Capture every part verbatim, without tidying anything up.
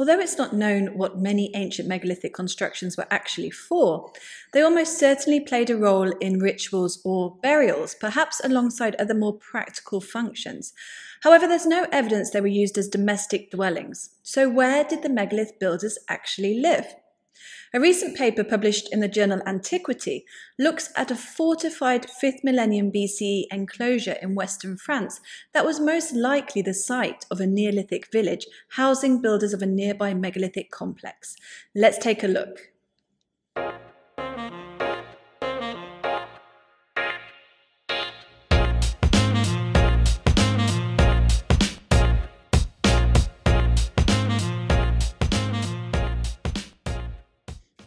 Although it's not known what many ancient megalithic constructions were actually for, they almost certainly played a role in rituals or burials, perhaps alongside other more practical functions. However, there's no evidence they were used as domestic dwellings. So where did the megalith builders actually live? A recent paper published in the journal Antiquity looks at a fortified fifth millennium B C E enclosure in western France that was most likely the site of a Neolithic village housing builders of a nearby megalithic complex. Let's take a look.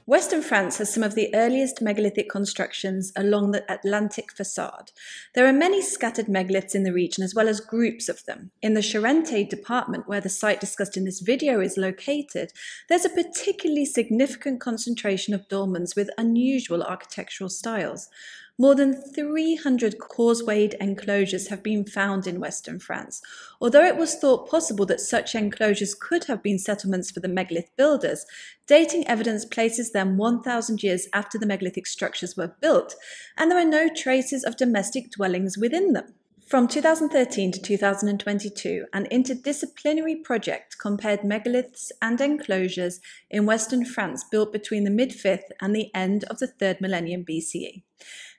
Western France has some of the earliest megalithic constructions along the Atlantic facade. There are many scattered megaliths in the region, as well as groups of them. In the Charente department, where the site discussed in this video is located, there's a particularly significant concentration of dolmens with unusual architectural styles. More than three hundred causewayed enclosures have been found in western France. Although it was thought possible that such enclosures could have been settlements for the megalith builders, dating evidence places them one thousand years after the megalithic structures were built, and there are no traces of domestic dwellings within them. From two thousand thirteen to two thousand twenty-two, an interdisciplinary project compared megaliths and enclosures in western France built between the mid fifth and the end of the third millennium B C E.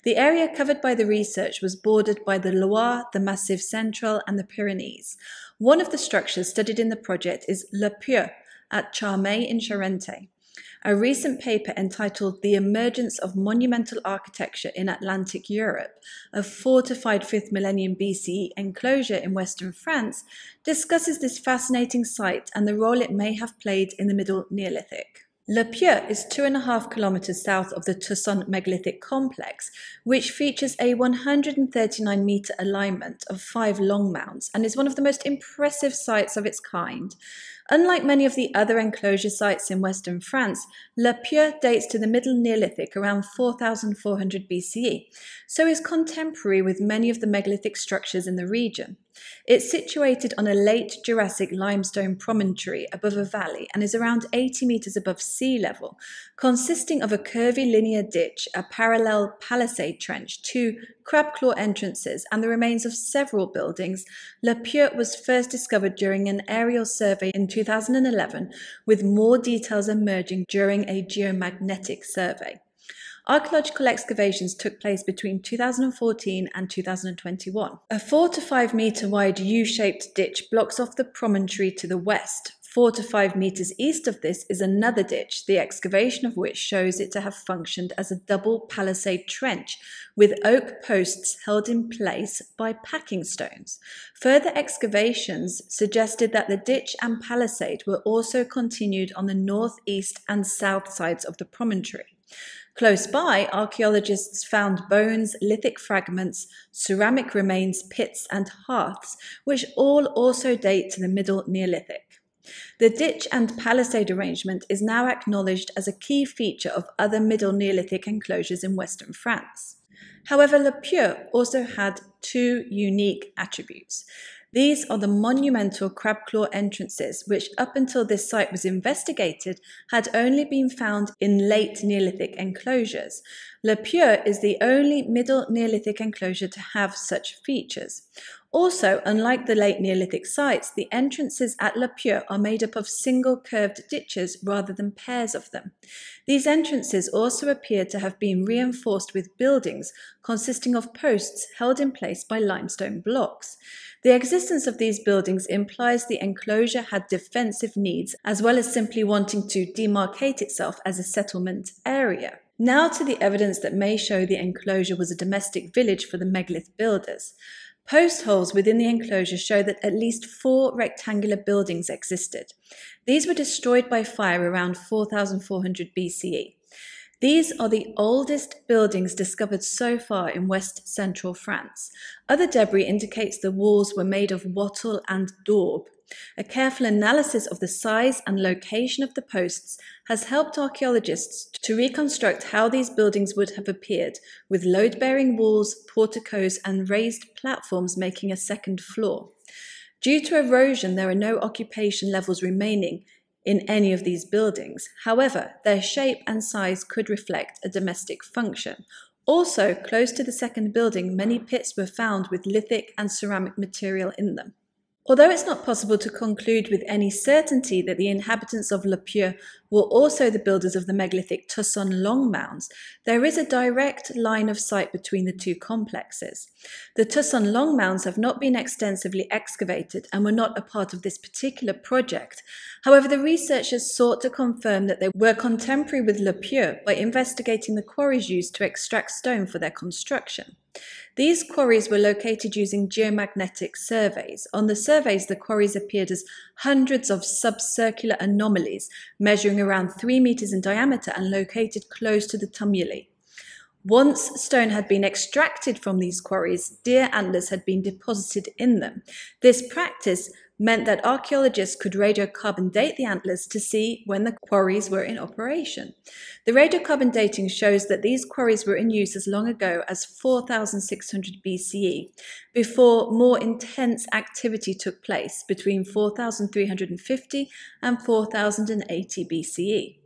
The area covered by the research was bordered by the Loire, the Massif Central and the Pyrenees. One of the structures studied in the project is Le Peu at Charmé in Charente. A recent paper entitled The Emergence of Monumental Architecture in Atlantic Europe, a fortified fifth millennium B C E enclosure in western France, discusses this fascinating site and the role it may have played in the Middle Neolithic. Le Peu is two and a half kilometres south of the Tusson megalithic complex, which features a one hundred thirty-nine metre alignment of five long mounds and is one of the most impressive sites of its kind. Unlike many of the other enclosure sites in western France, Le Peu dates to the Middle Neolithic around four thousand four hundred B C E, so is contemporary with many of the megalithic structures in the region. It's situated on a late Jurassic limestone promontory above a valley and is around eighty metres above sea level, consisting of a curvy linear ditch, a parallel palisade trench, two crab claw entrances and the remains of several buildings. Le Peu was first discovered during an aerial survey in two thousand eleven, with more details emerging during a geomagnetic survey. Archaeological excavations took place between two thousand fourteen and two thousand twenty-one. A four to five metre wide U-shaped ditch blocks off the promontory to the west. Four to five metres east of this is another ditch, the excavation of which shows it to have functioned as a double palisade trench with oak posts held in place by packing stones. Further excavations suggested that the ditch and palisade were also continued on the northeast and south sides of the promontory. Close by, archaeologists found bones, lithic fragments, ceramic remains, pits and hearths, which all also date to the Middle Neolithic. The ditch and palisade arrangement is now acknowledged as a key feature of other Middle Neolithic enclosures in western France. However, Le Peu also had two unique attributes. These are the monumental crab claw entrances, which up until this site was investigated, had only been found in late Neolithic enclosures. Le Peu is the only Middle Neolithic enclosure to have such features. Also, unlike the late Neolithic sites, the entrances at Le Peu are made up of single curved ditches rather than pairs of them. These entrances also appear to have been reinforced with buildings consisting of posts held in place by limestone blocks. The existence of these buildings implies the enclosure had defensive needs as well as simply wanting to demarcate itself as a settlement area. Now to the evidence that may show the enclosure was a domestic village for the megalith builders. Post holes within the enclosure show that at least four rectangular buildings existed. These were destroyed by fire around four thousand four hundred B C E. These are the oldest buildings discovered so far in west central France. Other debris indicates the walls were made of wattle and daub. A careful analysis of the size and location of the posts has helped archaeologists to reconstruct how these buildings would have appeared, with load-bearing walls, porticos and raised platforms making a second floor. Due to erosion, there are no occupation levels remaining in any of these buildings. However, their shape and size could reflect a domestic function. Also, close to the second building, many pits were found with lithic and ceramic material in them. Although it's not possible to conclude with any certainty that the inhabitants of Le Peu were also the builders of the megalithic Tusson long mounds, there is a direct line of sight between the two complexes. The Tusson long mounds have not been extensively excavated and were not a part of this particular project. However, the researchers sought to confirm that they were contemporary with Le Peu by investigating the quarries used to extract stone for their construction. These quarries were located using geomagnetic surveys. On the surveys, the quarries appeared as hundreds of subcircular anomalies, measuring around three meters in diameter and located close to the tumuli. Once stone had been extracted from these quarries, deer antlers had been deposited in them. This practice meant that archaeologists could radiocarbon date the antlers to see when the quarries were in operation. The radiocarbon dating shows that these quarries were in use as long ago as four thousand six hundred B C E, before more intense activity took place between four thousand three hundred fifty and four thousand eighty B C E.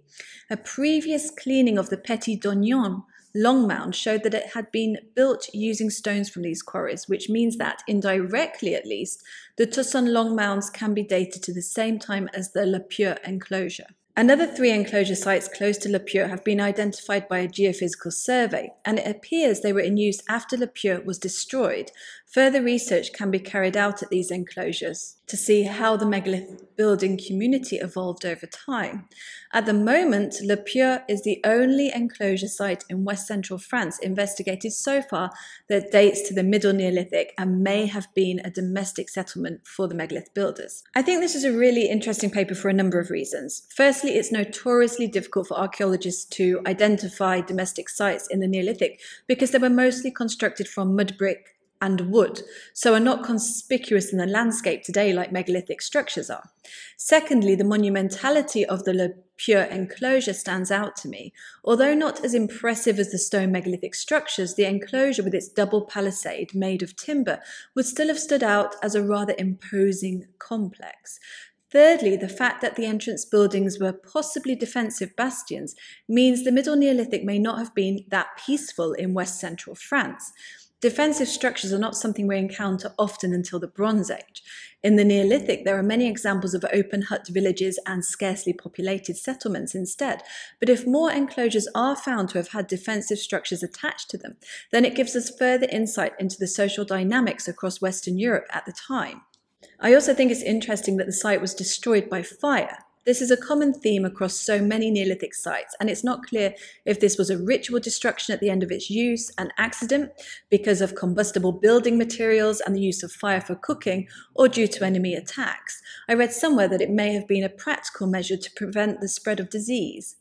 A previous cleaning of the Petit Donjon long mound showed that it had been built using stones from these quarries, which means that, indirectly at least, the Tusson long mounds can be dated to the same time as the Le Peu enclosure. Another three enclosure sites close to Le Peu have been identified by a geophysical survey, and it appears they were in use after Le Peu was destroyed. Further research can be carried out at these enclosures to see how the megalith building community evolved over time. At the moment, Le Peu is the only enclosure site in west central France investigated so far that dates to the Middle Neolithic and may have been a domestic settlement for the megalith builders. I think this is a really interesting paper for a number of reasons. Firstly, it's notoriously difficult for archaeologists to identify domestic sites in the Neolithic because they were mostly constructed from mud brick and wood, so are not conspicuous in the landscape today like megalithic structures are. Secondly, the monumentality of the Le Peu enclosure stands out to me. Although not as impressive as the stone megalithic structures, the enclosure with its double palisade made of timber would still have stood out as a rather imposing complex. Thirdly, the fact that the entrance buildings were possibly defensive bastions means the Middle Neolithic may not have been that peaceful in west central France. Defensive structures are not something we encounter often until the Bronze Age. In the Neolithic, there are many examples of open hut villages and scarcely populated settlements instead, but if more enclosures are found to have had defensive structures attached to them, then it gives us further insight into the social dynamics across Western Europe at the time. I also think it's interesting that the site was destroyed by fire. This is a common theme across so many Neolithic sites, and it's not clear if this was a ritual destruction at the end of its use, an accident because of combustible building materials and the use of fire for cooking, or due to enemy attacks. I read somewhere that it may have been a practical measure to prevent the spread of disease.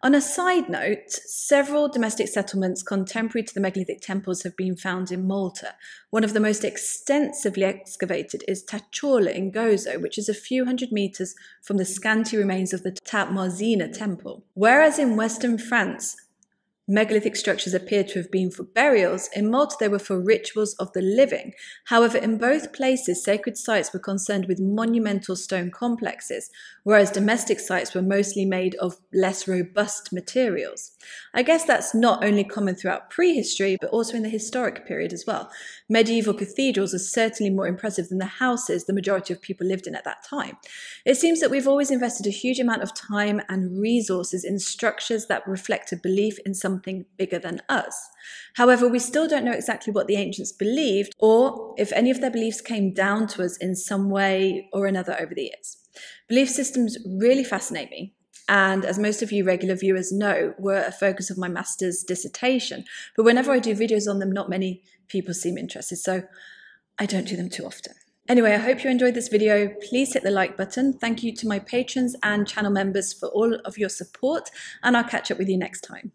On a side note, several domestic settlements contemporary to the megalithic temples have been found in Malta. One of the most extensively excavated is Ta' Ħola in Gozo, which is a few hundred metres from the scanty remains of the Ta' Marzina temple. Whereas in western France, megalithic structures appear to have been for burials, in Malta they were for rituals of the living. However, in both places, sacred sites were concerned with monumental stone complexes, whereas domestic sites were mostly made of less robust materials. I guess that's not only common throughout prehistory, but also in the historic period as well. Medieval cathedrals are certainly more impressive than the houses the majority of people lived in at that time. It seems that we've always invested a huge amount of time and resources in structures that reflect a belief in some something bigger than us. However, we still don't know exactly what the ancients believed or if any of their beliefs came down to us in some way or another over the years. Belief systems really fascinate me, and as most of you regular viewers know, were a focus of my master's dissertation. But whenever I do videos on them, not many people seem interested, so I don't do them too often. Anyway, I hope you enjoyed this video. Please hit the like button. Thank you to my patrons and channel members for all of your support, and I'll catch up with you next time.